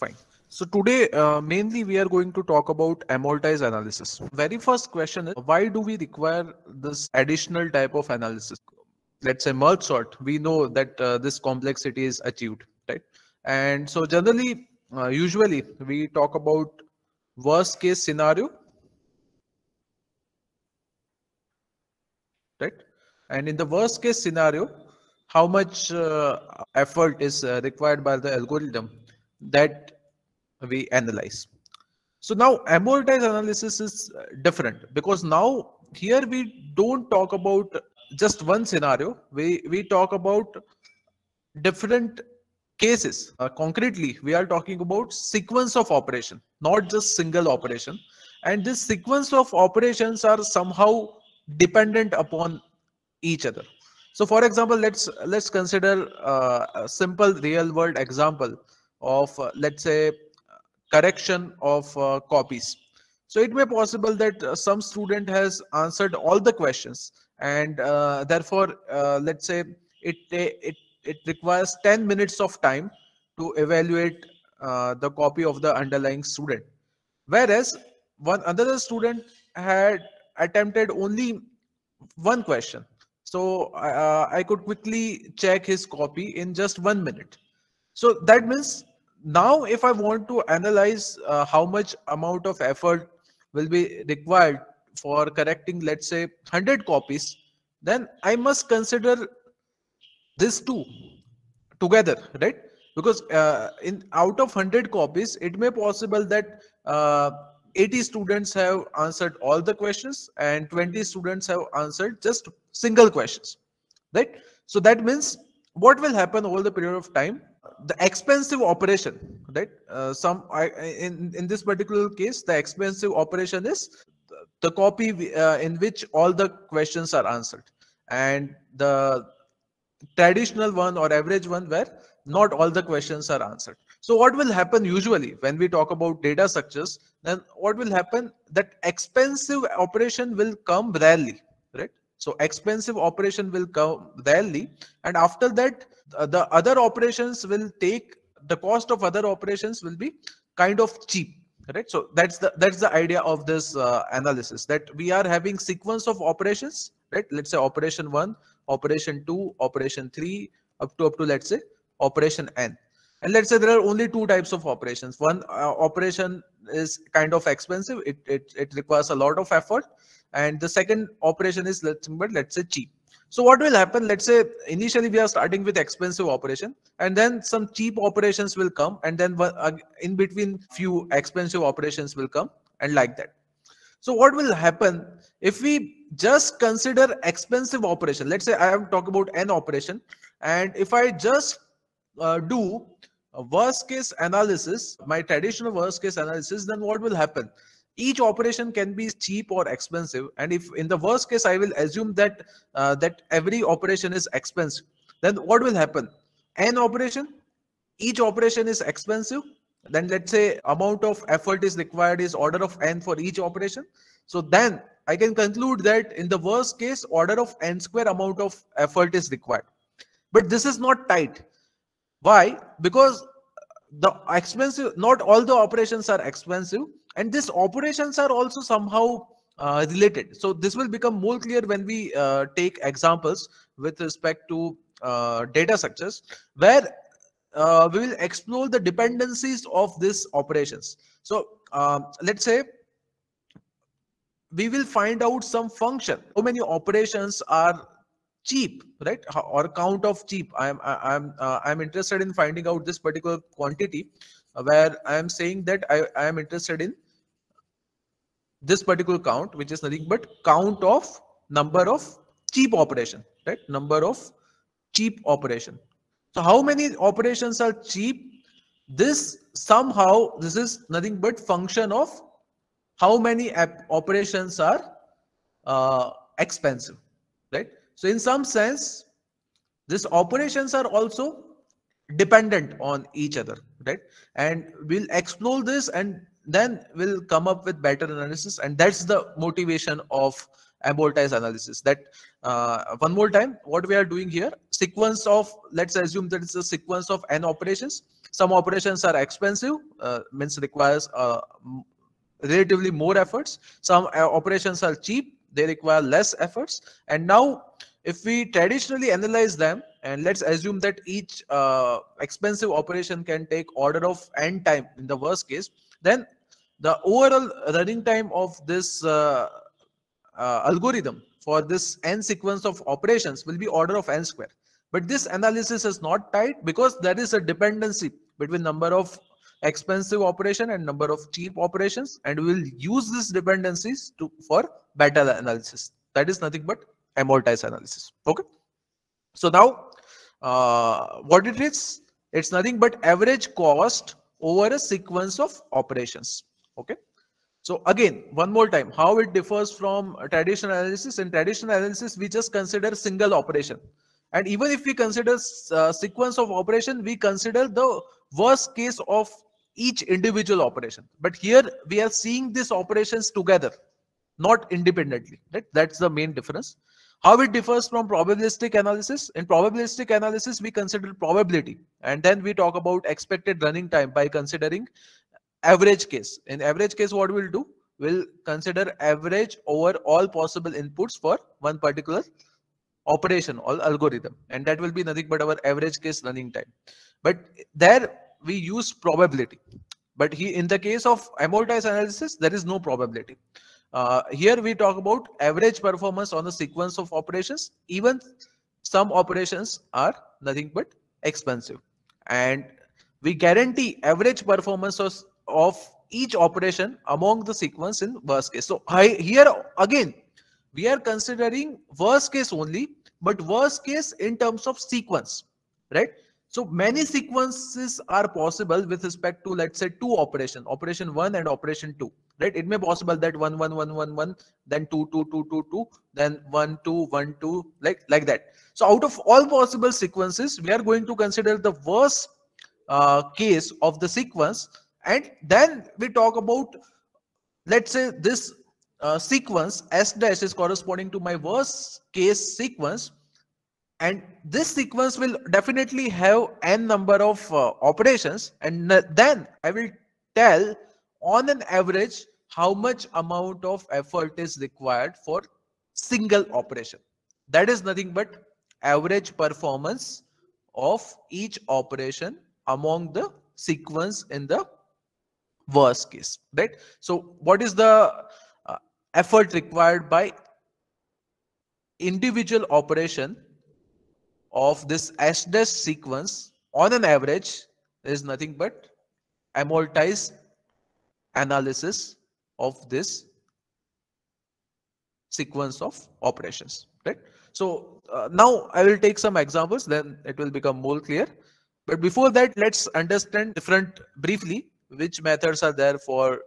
Fine. So today, mainly we are going to talk about amortized analysis. Very first question is, why do we require this additional type of analysis? Let's say merge sort, we know that this complexity is achieved, right? And so generally, usually we talk about worst case scenario, right? And in the worst case scenario, how much effort is required by the algorithm that we analyze. So now amortized analysis is different, because now here we don't talk about just one scenario, we talk about different cases. Concretely, we are talking about sequence of operation, not just single operation. And this sequence of operations are somehow dependent upon each other. So for example, let's consider a simple real world example of let's say correction of copies. So it may be possible that some student has answered all the questions, and therefore let's say it requires 10 minutes of time to evaluate the copy of the underlying student, whereas one another student had attempted only one question. So I could quickly check his copy in just 1 minute. So that means now if I want to analyze how much amount of effort will be required for correcting, let's say 100 copies, then I must consider these two together, right? Because in out of 100 copies, it may be possible that 80 students have answered all the questions and 20 students have answered just single questions, right? So that means what will happen over the period of time? The expensive operation, right? In this particular case, the expensive operation is the copy in which all the questions are answered, and the traditional one or average one where not all the questions are answered. So what will happen usually when we talk about data structures, then what will happen, that expensive operation will come rarely, right? So expensive operation will come rarely, and after that the other operations will take, the cost of other operations will be kind of cheap, right? So that's the idea of this analysis, that we are having sequence of operations, right? Let's say operation 1, operation 2, operation 3, up to let's say operation n. And let's say there are only two types of operations. One operation is kind of expensive, it requires a lot of effort. And the second operation is let's say cheap. So what will happen, let's say initially we are starting with expensive operation, and then some cheap operations will come, and then in between few expensive operations will come, and like that. So what will happen if we just consider expensive operation? Let's say I am talking about an operation, and if I just do a worst case analysis, my traditional worst case analysis, then what will happen? Each operation can be cheap or expensive, and if in the worst case I will assume that every operation is expensive, then what will happen? An operation, each operation is expensive, then let's say amount of effort is required is order of n for each operation. So then I can conclude that in the worst case, order of n square amount of effort is required. But this is not tight. Why? Because the expensive, not all the operations are expensive, and these operations are also somehow related. So this will become more clear when we take examples with respect to data structures, where we will explore the dependencies of these operations. So let's say we will find out some function, how many operations are cheap, right? Or count of cheap. I'm interested in finding out this particular quantity, where I am saying that I am interested in this particular count, which is nothing but count of number of cheap operation, right? Number of cheap operation. So how many operations are cheap? This is nothing but function of how many operations are expensive, right? So in some sense, these operations are also dependent on each other, right? And we'll explore this, and then we'll come up with better analysis, and that's the motivation of amortize analysis. That one more time, what we are doing here, sequence of, let's assume that it's a sequence of n operations. Some operations are expensive, means requires relatively more efforts. Some operations are cheap, they require less efforts. And now if we traditionally analyze them, and let's assume that each expensive operation can take order of n time in the worst case, then the overall running time of this algorithm for this n sequence of operations will be order of n square. But this analysis is not tight because there is a dependency between number of expensive operation and number of cheap operations, and we will use these dependencies for better analysis. That is nothing but amortize analysis. Okay. So now what it is, it's nothing but average cost over a sequence of operations. Okay. So again, one more time, how it differs from traditional analysis. In traditional analysis, we just consider single operation. And even if we consider sequence of operation, we consider the worst case of each individual operation. But here we are seeing these operations together, not independently. Right? That's the main difference. How it differs from probabilistic analysis. In probabilistic analysis, we consider probability, and then we talk about expected running time by considering average case. In average case, what we'll do, we'll consider average over all possible inputs for one particular operation or algorithm, and that will be nothing but our average case running time. But there we use probability. But in the case of amortized analysis, there is no probability. Here we talk about average performance on a sequence of operations. Even some operations are nothing but expensive, and we guarantee average performance of each operation among the sequence in worst case. So here again we are considering worst case only, but worst case in terms of sequence, right? So many sequences are possible with respect to, let's say, two operations, operation 1 and operation 2, right? It may be possible that 1, 1, 1, 1, 1, then 2, 2, 2, 2, 2, then 1, 2, 1, 2, like that. So out of all possible sequences, we are going to consider the worst case of the sequence, and then we talk about, let's say, this sequence S dash is corresponding to my worst case sequence, and this sequence will definitely have n number of operations, and then I will tell on an average how much amount of effort is required for single operation. That is nothing but average performance of each operation among the sequence in the worst case, right? So what is the effort required by individual operation of this S dash sequence on an average is nothing but amortized analysis of this sequence of operations, right? So now I will take some examples, then it will become more clear. But before that, let's understand briefly which methods are there for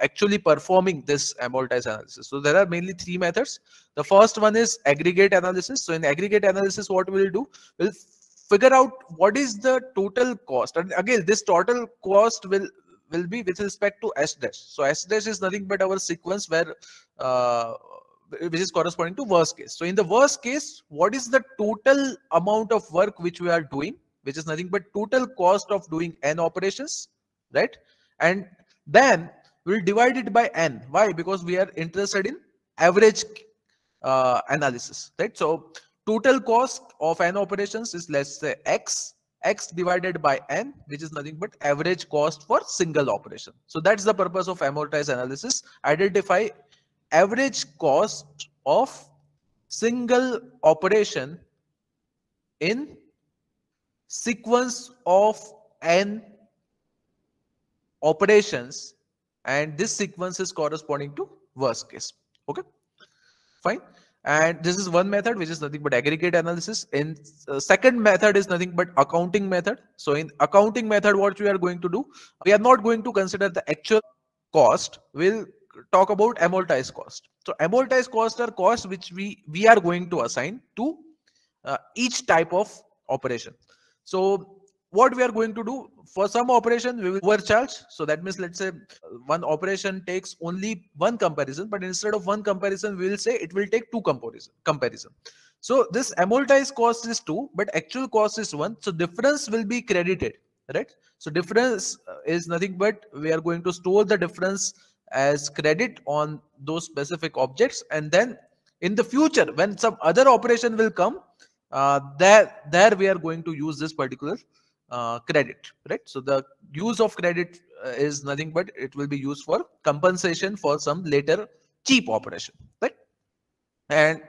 actually performing this amortized analysis. So there are mainly three methods. The first one is aggregate analysis. So in aggregate analysis, what we'll do, we'll figure out what is the total cost. And again, this total cost will be with respect to S dash. So S dash is nothing but our sequence where which is corresponding to worst case. So in the worst case, what is the total amount of work which we are doing, which is nothing but total cost of doing n operations, right? And then we'll divide it by n. Why? Because we are interested in average analysis, right? So total cost of n operations is, let's say, x divided by n, which is nothing but average cost for single operation. So that's the purpose of amortized analysis: identify average cost of single operation in sequence of n operations, and this sequence is corresponding to worst case. Okay, fine. And this is one method, which is nothing but aggregate analysis. And second method is nothing but accounting method. So in accounting method, what we are going to do, we are not going to consider the actual cost. We'll talk about amortized cost. So amortized costs are costs which we are going to assign to each type of operation. So what we are going to do, for some operations we will overcharge. So that means, let's say one operation takes only one comparison, but instead of one comparison, we will say it will take two comparison. So this amortized cost is 2, but actual cost is 1. So difference will be credited, right? So difference is nothing but we are going to store the difference as credit on those specific objects. And then in the future, when some other operation will come, there we are going to use this particular credit, right? So the use of credit is nothing but it will be used for compensation for some later cheap operation, right? And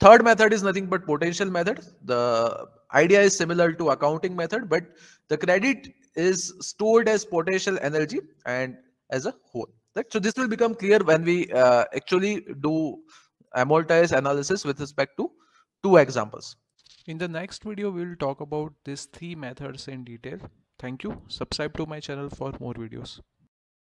third method is nothing but potential method. The idea is similar to accounting method, but the credit is stored as potential energy and as a whole, right? So this will become clear when we actually do amortized analysis with respect to 2 examples. In the next video, we will talk about these 3 methods in detail. Thank you. Subscribe to my channel for more videos.